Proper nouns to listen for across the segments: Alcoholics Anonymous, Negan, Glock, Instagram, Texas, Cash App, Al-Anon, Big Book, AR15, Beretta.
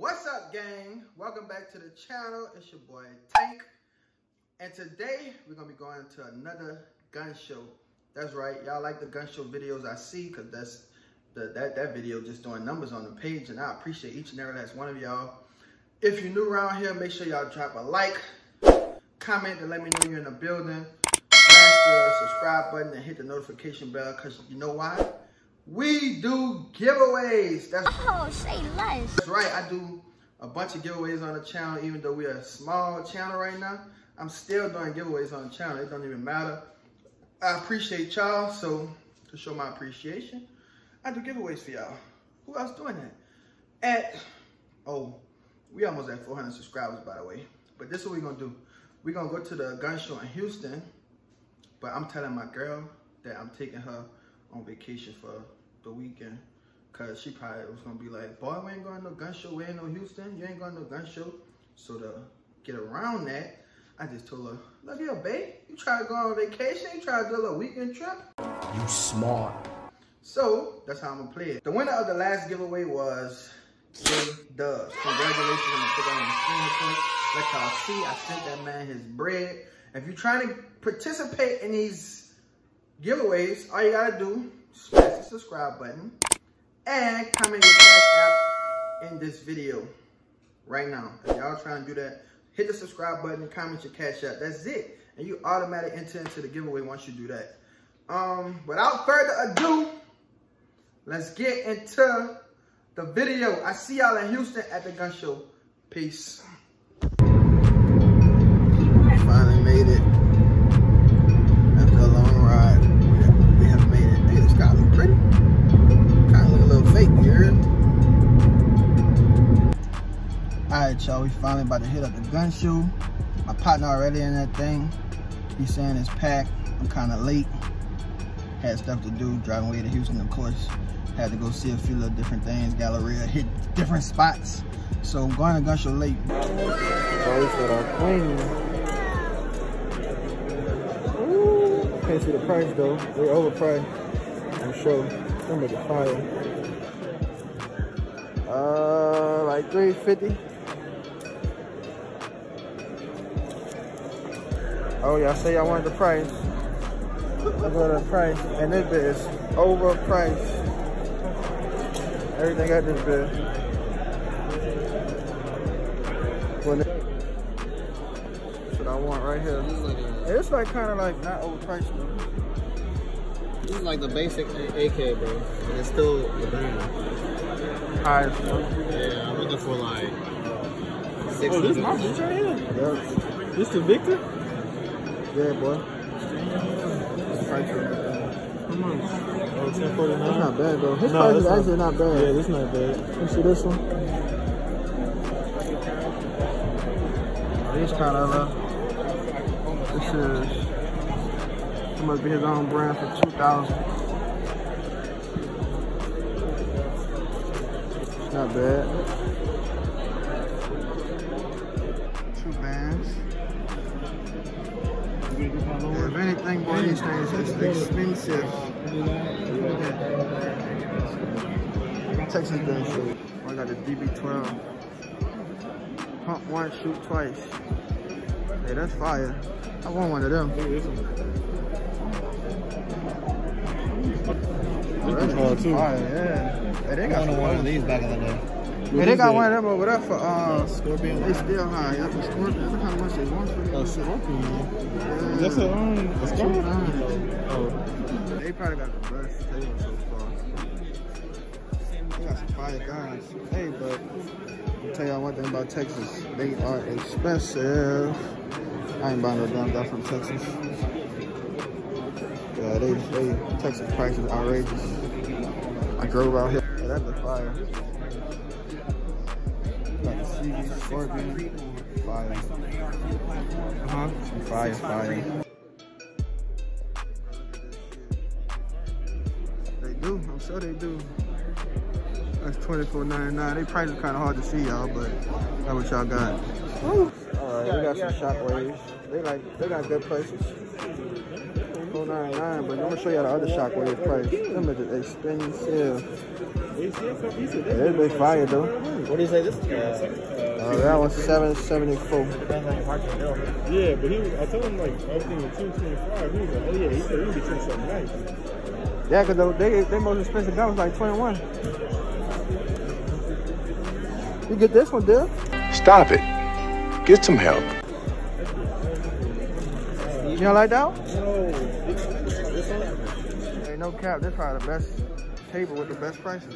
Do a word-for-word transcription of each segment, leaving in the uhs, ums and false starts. What's up, gang? Welcome back to the channel. It's your boy Tank, and today we're gonna be going to another gun show. That's right, y'all like the gun show videos I see, because that's the that that video just doing numbers on the page, and I appreciate each and every last one of y'all. If you're new around here, make sure y'all drop a like, comment, and let me know you're in the building. Smash the subscribe button and hit the notification bell, because you know why? We do giveaways. That's oh, say less. That's right. I do a bunch of giveaways on the channel, even though we're a small channel right now. I'm still doing giveaways on the channel. It don't even matter. I appreciate y'all, so to show my appreciation, I do giveaways for y'all. Who else doing that? At oh, we almost at four hundred subscribers, by the way. But this is what we're gonna do. We're gonna go to the gun show in Houston. But I'm telling my girl that I'm taking her on vacation for the weekend, because she probably was gonna be like, boy, we ain't going no gun show, we ain't no Houston, you ain't going no gun show. So to get around that, I just told her, look here, babe, you try to go on vacation, you try to do a little weekend trip, you smart. So that's how I'm gonna play it. The winner of the last giveaway was Jay Dubs. Congratulations. I'm gonna put that on the screen. Let y'all see, I sent that man his bread. If you're trying to participate in these giveaways, all you gotta do, smash the subscribe button and comment your Cash App in this video right now. If y'all trying to do that, hit the subscribe button and comment your Cash App. That's it, and you automatically enter into the giveaway once you do that. Um, without further ado, let's get into the video. I see y'all in Houston at the gun show. Peace. Finally made it. Alright, y'all, we finally about to hit up the gun show. My partner already in that thing. He's saying it's packed. I'm kind of late. Had stuff to do, driving away to Houston, of course. Had to go see a few little different things, Galleria, hit different spots. So I'm going to gun show late. Ooh, can't see the price though. They're overpriced. I'm sure. They're making fire. Uh, like three fifty. Oh, y'all say y'all wanted the price. Look at the price. And this bit is overpriced. Everything at this bit. Well, that's what I want right here. It's like kind of like not overpriced though. This is like the basic A K, bro. And it's still a brand. Alright, yeah, I'm looking for like six. Oh, this is my boot right here? Yep. This the Victor? Yeah, boy. Come on. It's not bad, though. His no, price is not, actually not bad. Yeah, this not bad. You see this one? This kind of, uh, this is, it must be his own brand for two thousand. It's not bad. Two bands. If anything, boy, these things is expensive. Look at that. Texas gun show. I got a D B twelve. Pump one, shoot twice. Hey, that's fire. I want one of them. Oh, that's hard too. Fire, yeah. Hey, they got one of these back in the day. Hey, they got one of them over there for uh, Scorpion. They still high. That's a Scorpion. Look how much they want for that. A Scorpion. That's a, um, a Scorpion? Oh. They probably got the best thing so far. They got some fire guys. Hey, but I'll tell y'all one thing about Texas. They are expensive. I ain't buying no damn guy from Texas. Yeah, they, they, Texas price is outrageous. I drove out here. Yeah, that's the fire. Got the C V, Scorpion. Fire. Uh-huh. Fire, fire. They do, I'm sure they do. That's twenty-four ninety-nine. They price is kind of hard to see, y'all, but that's what y'all got. Alright, we got some shot waves. They like, they got good prices. Hold nine nine, but I'm gonna show you the other shockwave price. Them bitches expensive. Yeah, they big fire though. What do you say this? Uh, uh, that one's seven seventy four. Yeah, but he, I told him like everything was two twenty five. He was like, oh yeah, he said he would be getting something nice. Yeah, cause the, they they most expensive gun was like twenty one. You get this one, Dale? Stop it. Get some help. You don't like that one? No. This one? Hey, no cap, this probably the best table with the best prices.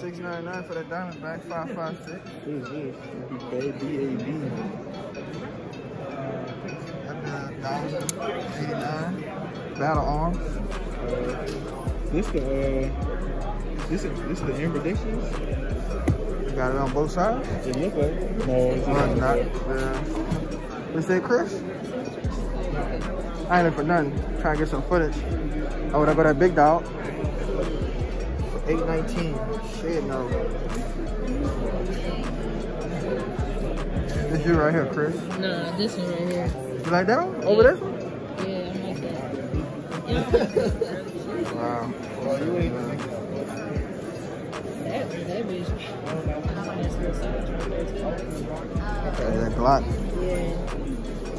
six ninety-nine for that diamond back, five five six. What is this? B A B. one thousand eighty-nine. Battle arms. Uh, this the uh this is this is the Inverdictions? You got it on both sides? It looks like it. No, it's not. Not uh, what's that, Chris? I ain't in for nothing. I'm trying to get some footage. Oh, would I go that big dog? eight nineteen. Shit, no. This you right here, Chris. No, this one right here. You like that one? Yeah. Over this one? Yeah, I like that. Wow. Well, you ain't like that. That bitch. Okay, that Glock. Yeah.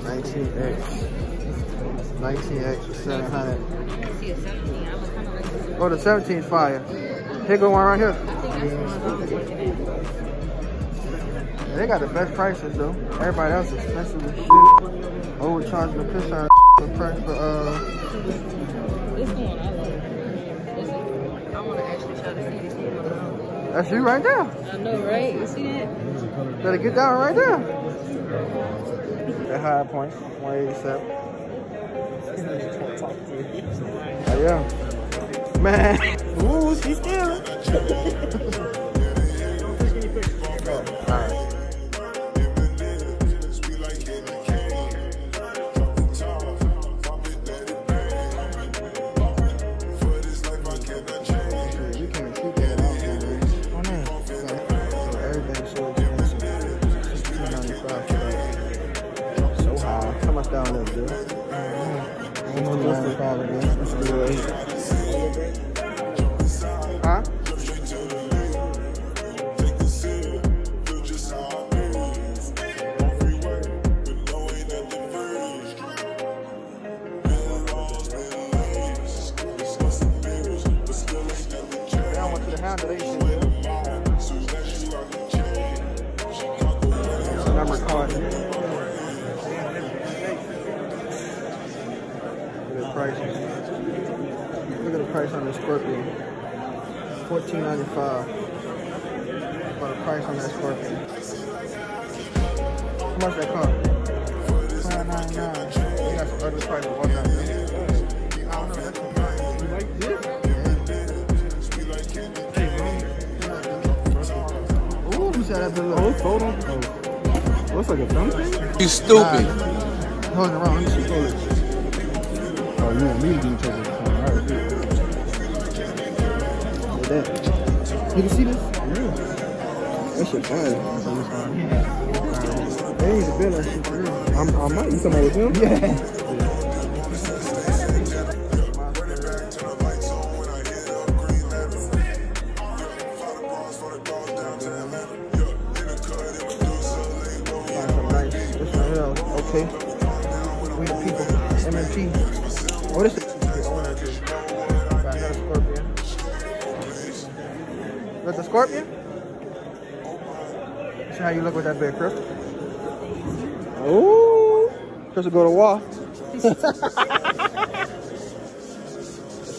nineteen X. nineteen X for seven hundred. Oh, the seventeen's fire. Here go one right here. Yeah, they got the best prices though. Everybody else is expensive as shit. Overcharging the piss out of the price for uh. This one I love. I want to actually try to see this one. That's you right there. I know, right? You see that? Better get down right there. That high point, one eighty-seven. Oh, yeah. Man. Ooh, she's stealing. You can't keep that off, on there. So everything's so expensive. So high. How much down there, dude? Huh? Price. Look at the price on this Scorpion. fourteen ninety-five. But the price on that Scorpion. How much that cost? nine ninety-nine. We got some ugly prices. What that is? I don't know. That's some price. You like this? Yeah. Ooh, you said that's a little photo. Oh. Looks like a thumb thing? You stupid. Uh, hold it around. Let me see. Hold it. Oh, you and me do each other. Look at that. You can see this? Yeah. That shit fire. They need to build that shit for real. I might. You somebody with him? Yeah. Okay. We the people. M M P. What is it? Another Scorpion. With the Scorpion? See how you look with that big Chris? Ooh! Chris will go to wall. That's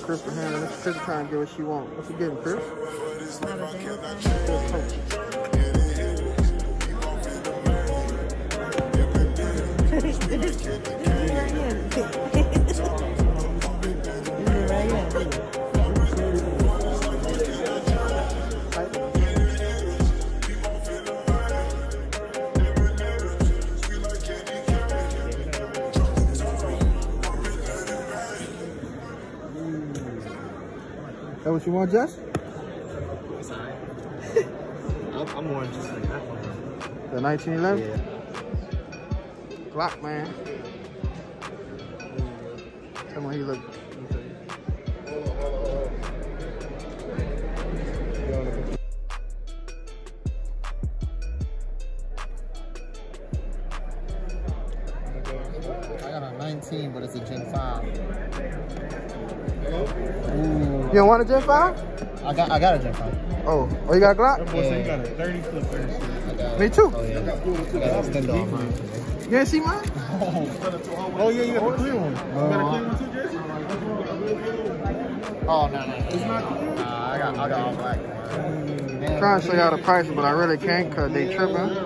Chris for him. That's Chris trying to get what she wants. What's he getting, Chris? That what you want, Jess? It's alright. I'm more interested in that one. The nineteen eleven? Yeah. Glock, man. Come on, he look. I got a nineteen, but it's a Gen five. Ooh. You don't want a Gen five? I got, I got a Gen five. Oh, oh, you got a Glock? Yeah. You got a thirty clip. Me too. Oh, yeah. Yeah. You ain't see mine? Oh. Oh, yeah, you got a clear one. Uh, you got a clear one too, Jesse? Oh, no, no, no. It's not clear? Nah, I got, I got all black. I'm trying to check out the price, but I really can't because they tripping.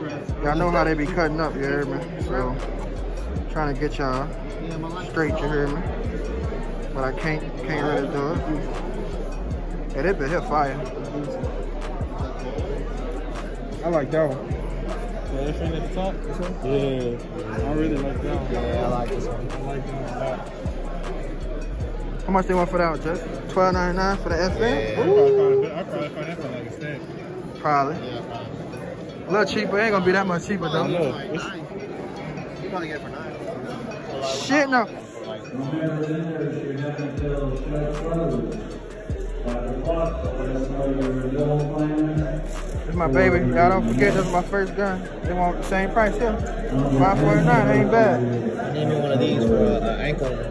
Y'all know how they be cutting up, you hear me? So, I'm trying to get y'all straight, you hear me? But I can't, can't really do it. Hey, that bit hit fire. I like that one. The airframe at the top? This one? Yeah. I really like that one. Yeah, I like this one. I like that one a lot. How much they want for that one, Jeff? twelve ninety-nine for the airframe? Yeah. Ooh. I probably find that one like a stand. Probably. Yeah, probably. A little cheaper. It ain't gonna be that much cheaper, though. No. You probably get it for nine. Shit, no. This is my baby. Y'all don't forget, this is my first gun. They want the same price here. five forty-nine, ain't bad. Give me one of these for uh, the ankle.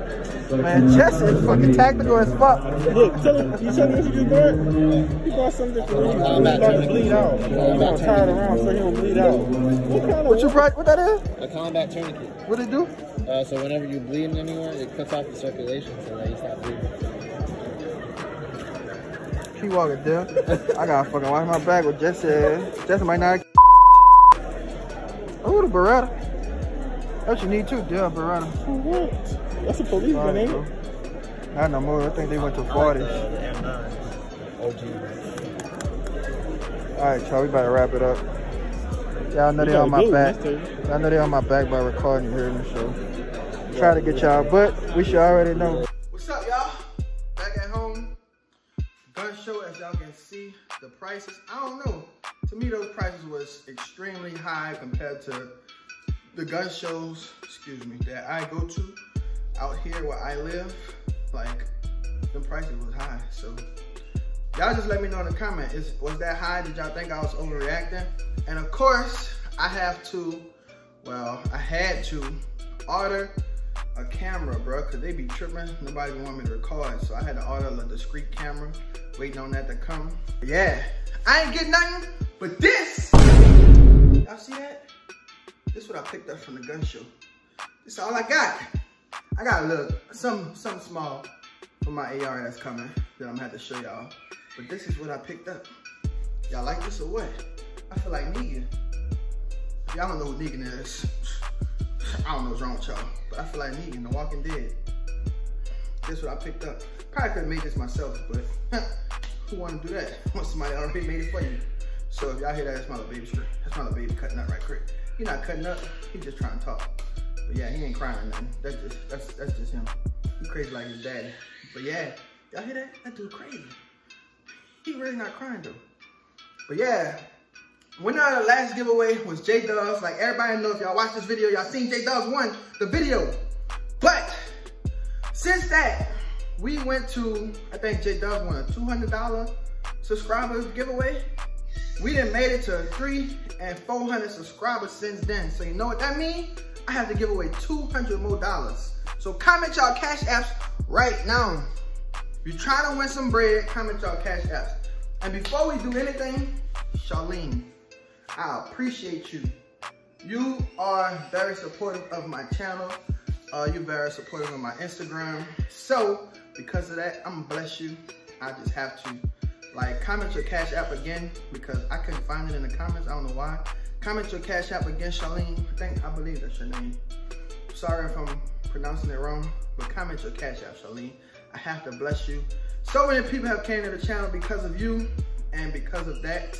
Man, Jesse is fucking tactical as fuck. Look, tell him, you tell me what you bought? You bought something for me. I'm about to bleed out. I'm going to tie it around so he don't bleed out. What kind of what you brought? What that is? A combat tourniquet. What it do? Uh, so whenever you bleed anywhere, it cuts off the circulation so that you stop bleeding. He walking there. I gotta fucking wash my bag with Jesse. Jesse might not. Oh, the Beretta. That's what you need too, dear Beretta. For what? That's a policeman, ain't it? Not no more. I think they went to forties. Oh, all right, y'all. We about to wrap it up. Y'all know they on my back. Y'all know they on my back by recording here in the show. Try to get y'all, but we should already know. What's up, y'all? Back at home. Gun show, as y'all can see, the prices, I don't know. To me, those prices was extremely high compared to the gun shows, excuse me, that I go to out here where I live. Like, the prices was high. So, y'all just let me know in the comment, is, was that high? Did y'all think I was overreacting? And of course, I have to, well, I had to order a camera, bro, because they be tripping. Nobody want me to record, so I had to order a discreet camera. Waiting on that to come. Yeah, I ain't getting nothing but this. Y'all see that? This is what I picked up from the gun show. This is all I got. I got a little, something, something small for my A R that's coming that I'm gonna have to show y'all. But this is what I picked up. Y'all like this or what? I feel like Negan. Y'all don't know who Negan is. I don't know what's wrong with y'all, but I feel like Negan, The Walking Dead. This is what I picked up. Probably could have made this myself, but who want to do that when somebody already made it for you? So if y'all hear that, that's my little baby straight. That's my little baby cutting up right quick. He not cutting up. He just trying to talk. But yeah, he ain't crying or nothing. That's just, that's, that's just him. He crazy like his daddy. But yeah, y'all hear that? That dude crazy. He really not crying though. But yeah, winner of the last giveaway was J-Dubs. Like everybody knows, if y'all watch this video, y'all seen J-Dubs won the video. But since that, we went to, I think J-Dubs won a two hundred dollar subscribers giveaway. We done made it to three and four hundred subscribers since then. So you know what that means? I have to give away two hundred more dollars. So comment y'all cash apps right now. If you trying to win some bread, comment y'all cash apps. And before we do anything, Charlene, I appreciate you. You are very supportive of my channel. Uh, you're very supportive on my Instagram. So, because of that, I'm gonna bless you. I just have to. Like, comment your cash app again, because I couldn't find it in the comments, I don't know why. Comment your cash app again, Charlene. I think, I believe that's your name. Sorry if I'm pronouncing it wrong, but comment your cash app, Charlene. I have to bless you. So many people have came to the channel because of you, and because of that,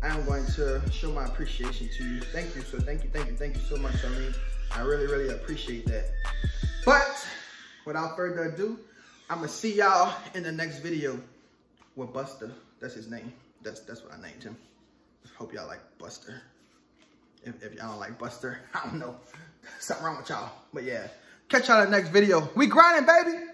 I'm going to show my appreciation to you. Thank you, so thank you, thank you, thank you so much, Charlene. I really, really appreciate that. But without further ado, I'm gonna see y'all in the next video with Buster. That's his name. That's that's what I named him. Hope y'all like Buster. If, if y'all don't like Buster, I don't know. Something wrong with y'all. But yeah, Catch y'all in the next video. We grinding, baby.